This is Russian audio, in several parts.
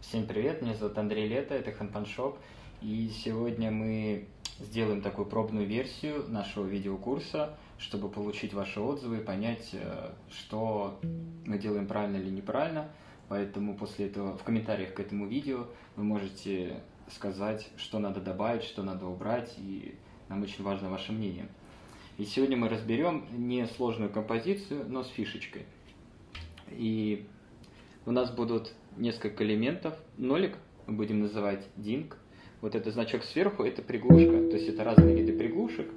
Всем привет, меня зовут Андрей Лето, это Handpan Shop, и сегодня мы сделаем такую пробную версию нашего видеокурса, чтобы получить ваши отзывы и понять, что мы делаем правильно или неправильно. Поэтому после этого в комментариях к этому видео вы можете сказать, что надо добавить, что надо убрать, и нам очень важно ваше мнение. И сегодня мы разберем несложную композицию, но с фишечкой. И у нас будут несколько элементов. Нолик мы будем называть динг. Вот этот значок сверху — это приглушка. То есть это разные виды приглушек.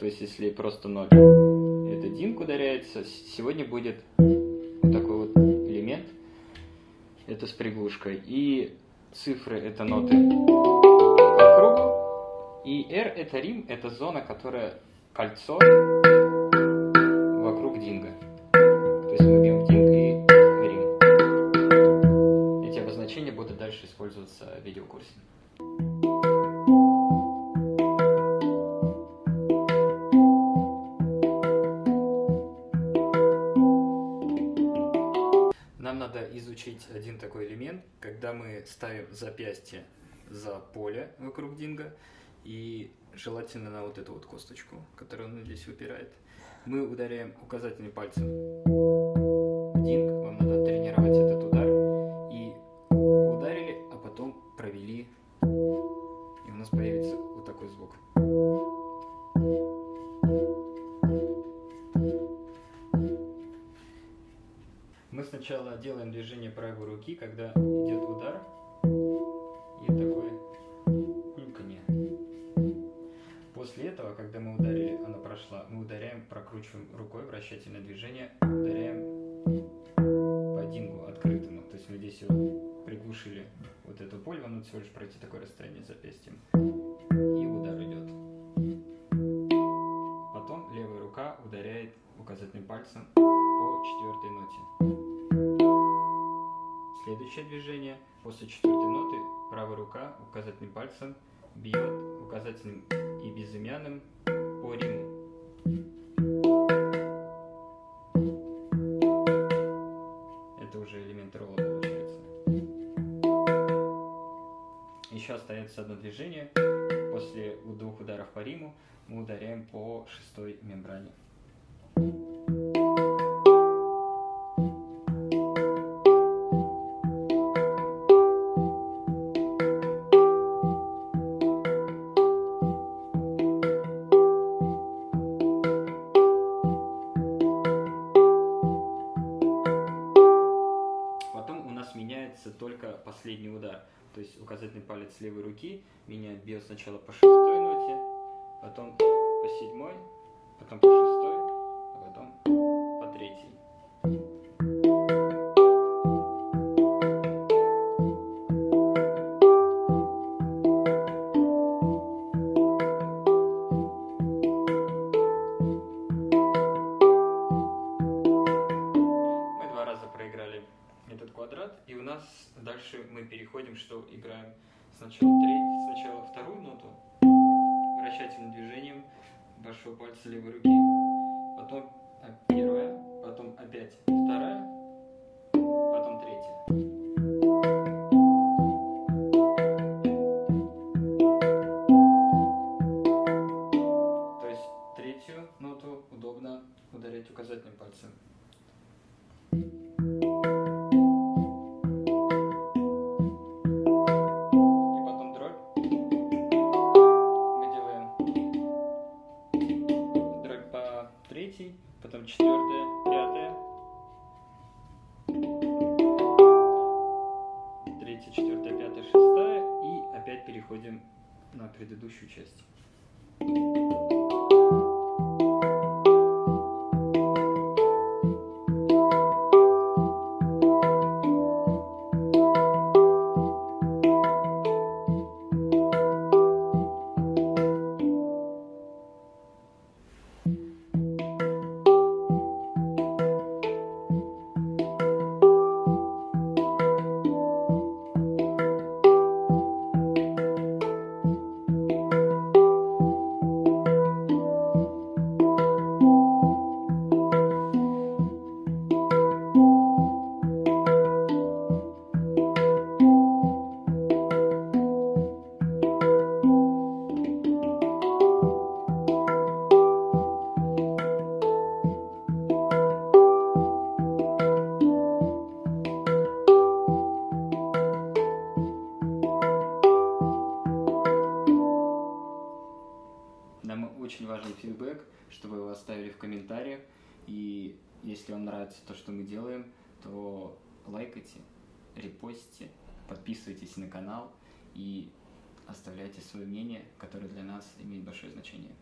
То есть если просто ноль, это динг ударяется. Сегодня будет вот такой вот элемент. Это с приглушкой. И цифры — это ноты вокруг. И R — это рим, это зона, которая кольцо вокруг динга. То есть мы бьем динг и рим. Эти обозначения будут дальше использоваться в видеокурсе. Нам надо изучить один такой элемент, когда мы ставим запястье за поле вокруг динга, и желательно на вот эту вот косточку, которую он здесь выпирает. Мы ударяем указательным пальцем в динг, вам надо тренировать этот удар. И ударили, а потом провели, и у нас появится вот такой звук. Мы сначала делаем движение правой руки, когда идет удар. После этого, когда мы ударили, она прошла, мы ударяем, прокручиваем рукой, вращательное движение, ударяем по дингу открытому. То есть мы здесь вот приглушили вот эту боль, вам надо всего лишь пройти такое расстояние запястьем. И удар идет. Потом левая рука ударяет указательным пальцем по четвертой ноте. Следующее движение. После четвертой ноты правая рука указательным пальцем бьет указательным и безымянным по риму. Это уже элемент ролла получается. Еще остается одно движение. После двух ударов по риму мы ударяем по шестой мембране. Только последний удар, то есть указательный палец левой руки меня бьет сначала по шестой ноте, потом по седьмой, потом по шестой, а потом по третьей. И у нас дальше мы переходим, что играем сначала вторую ноту вращательным движением большого пальца левой руки, потом первая, потом опять вторая, потом третья. То есть третью ноту удобно ударять указательным пальцем. Потом четвертая, пятая, третья, четвертая, пятая, шестая, и опять переходим на предыдущую часть. Очень важен фидбэк, чтобы вы оставили в комментариях. И если вам нравится то, что мы делаем, то лайкайте, репостите, подписывайтесь на канал и оставляйте свое мнение, которое для нас имеет большое значение.